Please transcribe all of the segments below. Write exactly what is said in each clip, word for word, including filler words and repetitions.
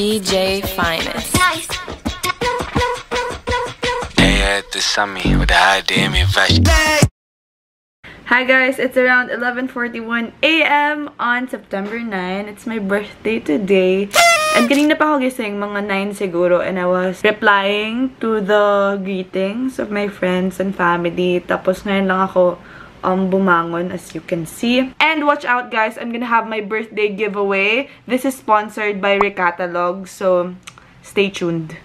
D J Finest. Nice. Hi guys, it's around eleven forty-one a m on September ninth. It's my birthday today. And kanina pa ako gising, mga nine siguro, and I was replying to the greetings of my friends and family. Tapos ngayon lang ako um, bumangon, as you can see. And watch out guys, I'm gonna have my birthday giveaway. This is sponsored by Rcatalog, so stay tuned.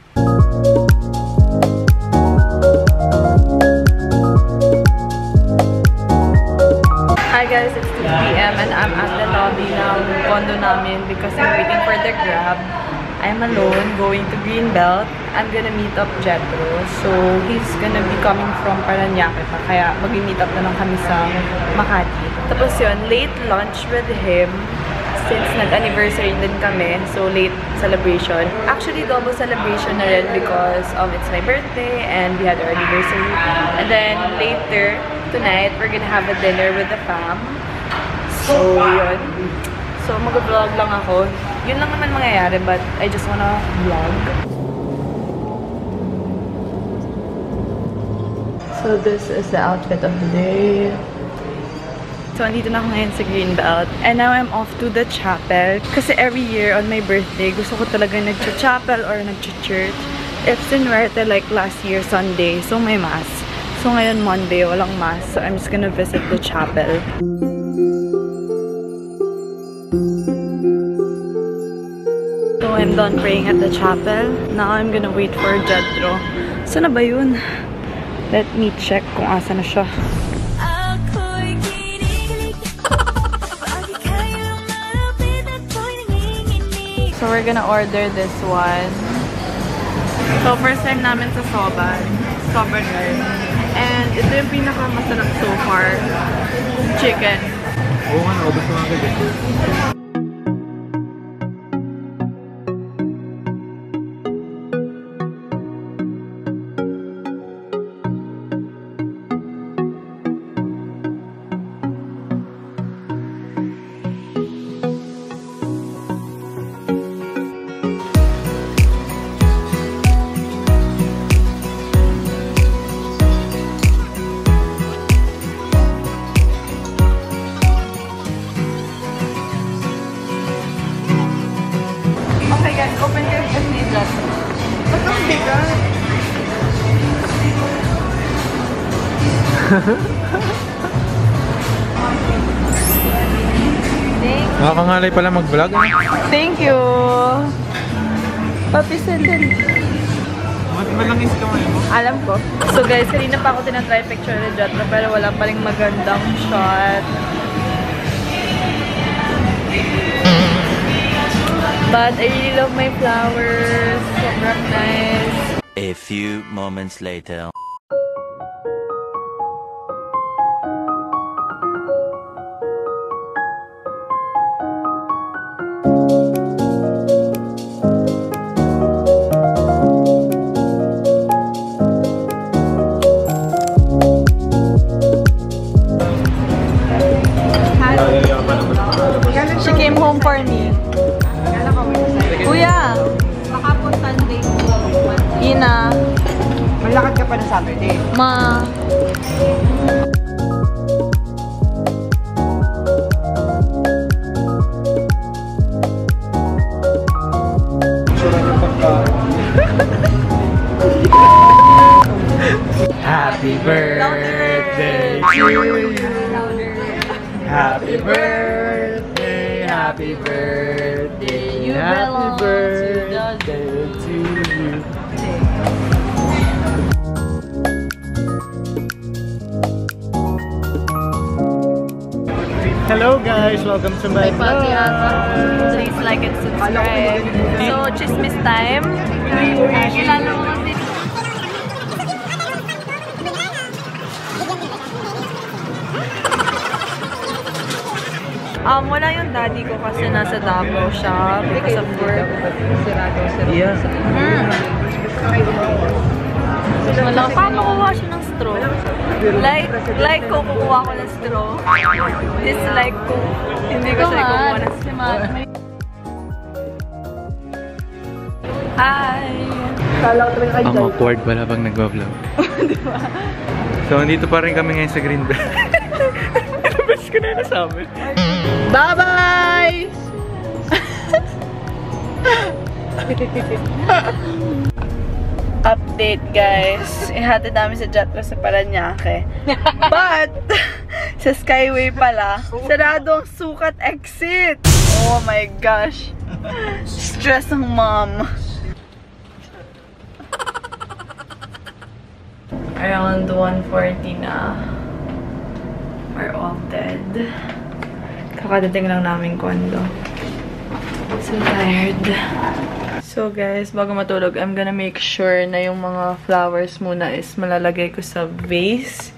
Hi guys, it's two p m and I'm at the lobby now ng condo namin because I'm waiting for the grab. I'm alone, going to Greenbelt. I'm gonna meet up Jethro. So, he's gonna be coming from Paranaque pa. Kaya mag-meet up na lang kami sa Makati. Tapos yun, late lunch with him since nag-anniversary din kami. So, late celebration. Actually, double celebration na rin because um, it's my birthday and we had our anniversary. And then, later, tonight, we're gonna have a dinner with the fam. So, yun. So, mag-vlog lang ako. Yun lang naman mangyayari, but I just wanna vlog. So, this is the outfit of the day. So, andito na ako ngayon sa Greenbelt. And now, I'm off to the chapel. Kasi every year on my birthday, gusto ko talaga nag-chapel or nag-church. It's in Werte, like last year, Sunday. So, may mass. So ngayon Monday, walang mass, so I'm just gonna visit the chapel. So I'm done praying at the chapel. Now I'm gonna wait for Jethro. Sana ba yun? Let me check kung asa na siya. So we're gonna order this one. So first time namin sa Soban. Soban guys. And ito yung pinakamasarap so far, chicken. Oo nga, ubos na agad eh. Nakakangalay pala mag-vlog. Thank you! Papi, send it. Malangis ka mo. Alam ko. So guys, kanina pa ako tinatry picture ni Jethro pero wala pa rin magandang shot. But I really love my flowers. Sobrang nice. A few moments later. Ma. Happy birthday to you. Happy birthday, happy birthday, you happy birthday to you. Hello guys, welcome to my vlog. Please like and subscribe. So, chismis time. Um, wala yung daddy ko kasi nasa Davao siya because of work. Yeah. So, wala pa makuha siya ng straw. Like, like ko, kukuha ko ng straw. Dislike ko, hindi ko siya kukuha ng straw. Hi! Ang awkward pala bang nagbablog. Diba? So, andito pa rin kami ngayon sa Green Bay. Ano ba siya na nasabi? Bye-bye! Update guys, ihatid namin sa Jethro sa Paranaque. But, sa Skyway pala, sarado ang sukat exit! Oh my gosh! Stress ang mom! Around one forty na. We're all dead. Kakadating lang namin kondo. So tired. So guys, bago matulog, I'm gonna make sure na yung mga flowers muna is malalagay ko sa vase.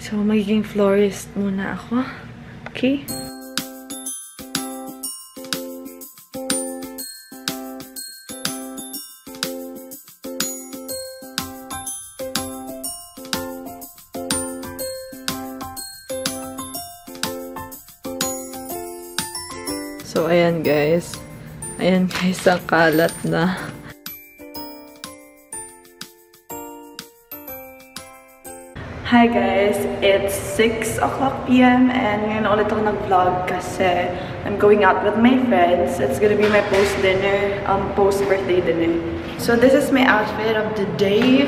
So magiging florist muna ako. Okay? So, ayan guys. Ayan guys, ang kalat na. Hi guys, it's six o'clock p m and ngayon ulit ako nag-vlog kasi I'm going out with my friends. It's gonna be my post-dinner, um, post-birthday dinner. So, this is my outfit of the day.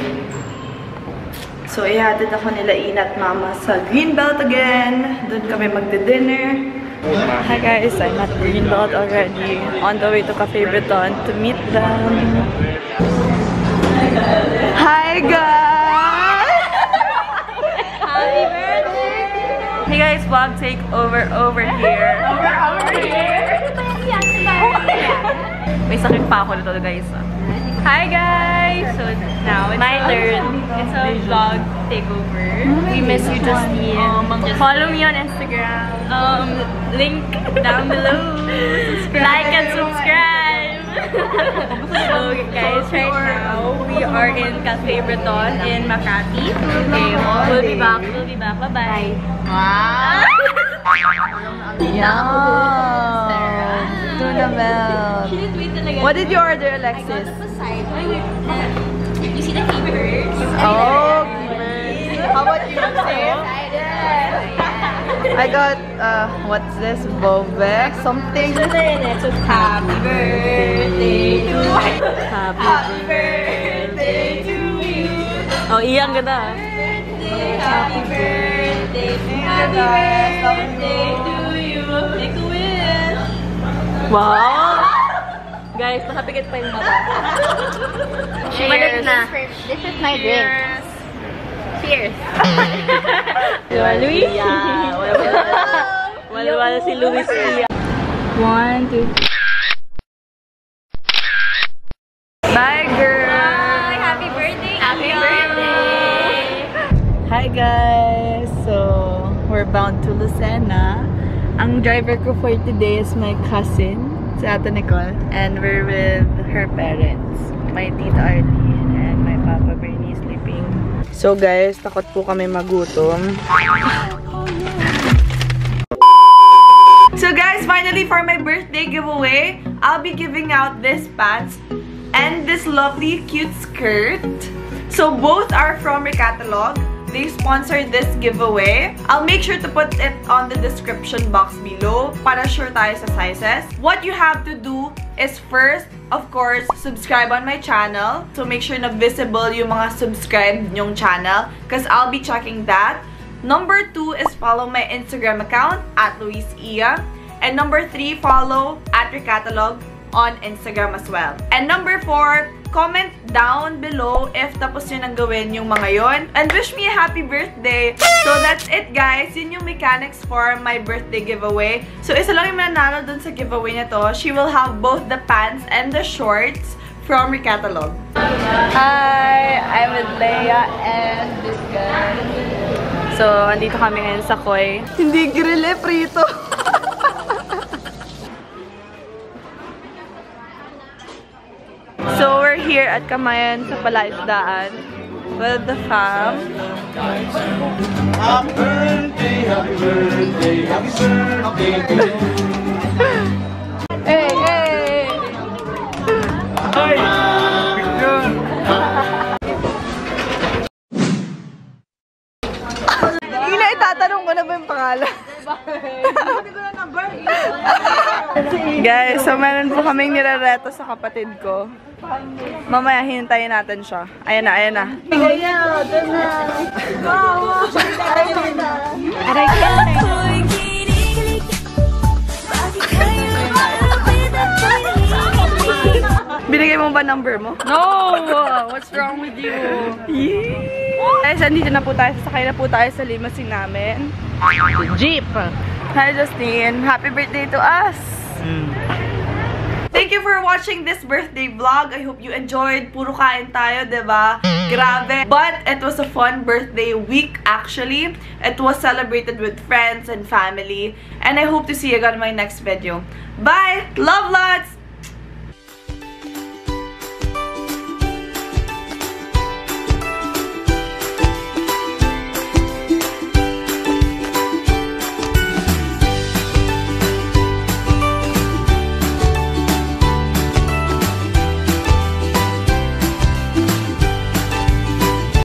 So, ihatid ako nila Ina at Mama sa Greenbelt again. Doon kami magdi-dinner. Hi guys, I'm at Greenbelt already, on the way to Café Breton to meet them. Hi guys! Happy birthday! Hey guys, vlog take over over here. Over over here? May sakit pa ako nito guys. Hi guys! So now it's my turn. It's a vlog takeover. We miss you, Justine. Um, follow me on Instagram. Um, link down below. Like and subscribe. So guys, right now we are in Café Breton in Makati. Okay, we'll be back. We'll be back. Bye bye. Wow. Yeah. What did you order, Alexis? You see the keepers? Oh, keepers. How about you, Lucena? I got, uh, what's this? Bovex? Something? Happy birthday to you. Happy birthday to you. Oh, iyang ganda. Happy birthday to you. Happy birthday to you. Make a wish. Wow. Guys, nakapikit pa yung baba. Cheers! This is my drink. Cheers! Wala Louise Iya. Wala wala si Louise Iya. One, two, three. Bye, girl! Bye! Happy birthday! Happy birthday! Hi, guys! So, we're bound to Lucena. Ang driver ko for today is my cousin. Si Ate Nicole, and we're with her parents, my tita Ardie and my papa Bernie sleeping. So guys, takot po kami magutom. So guys, finally for my birthday giveaway, I'll be giving out this pants and this lovely cute skirt. So both are from Rcatalog. They sponsored this giveaway. I'll make sure to put it on the description box below para sure tayo sa sizes. What you have to do is first, of course, subscribe on my channel. So make sure na visible yung mga subscribed nyong channel because I'll be checking that. Number two is follow my Instagram account at Louise Iya. And number three, follow at Rcatalog on Instagram as well. And number four, comment down below if tapos nyo nang gawin yung mga yon. And wish me a happy birthday! So that's it guys. Yun yung mechanics for my birthday giveaway. So isa lang yung mananalo dun sa giveaway na to. She will have both the pants and the shorts from Rcatalog. Hi! I'm with Leia and this guy. So, andito kami ngayon sa Koy. Hindi grille, prito! So we're here at Kamayan sa Palaisdaan with the fam. Happy birthday, happy birthday, happy birthday. Hey, hey! Hi! So, meron po kaming nirereto sa kapatid ko. Mamaya, hintayin natin siya. Ayan na, ayan na. Binigay mo ba number mo? No! What's wrong with you? Guys, yeah. Andito na po tayo. Sasakay na po tayo sa limusin namin. Jeep! Hi, Justine. Happy birthday to us! Mm. Thank you for watching this birthday vlog. I hope you enjoyed. Puro kain tayo, diba? Grabe. But it was a fun birthday week, actually. It was celebrated with friends and family. And I hope to see you again in my next video. Bye! Love lots!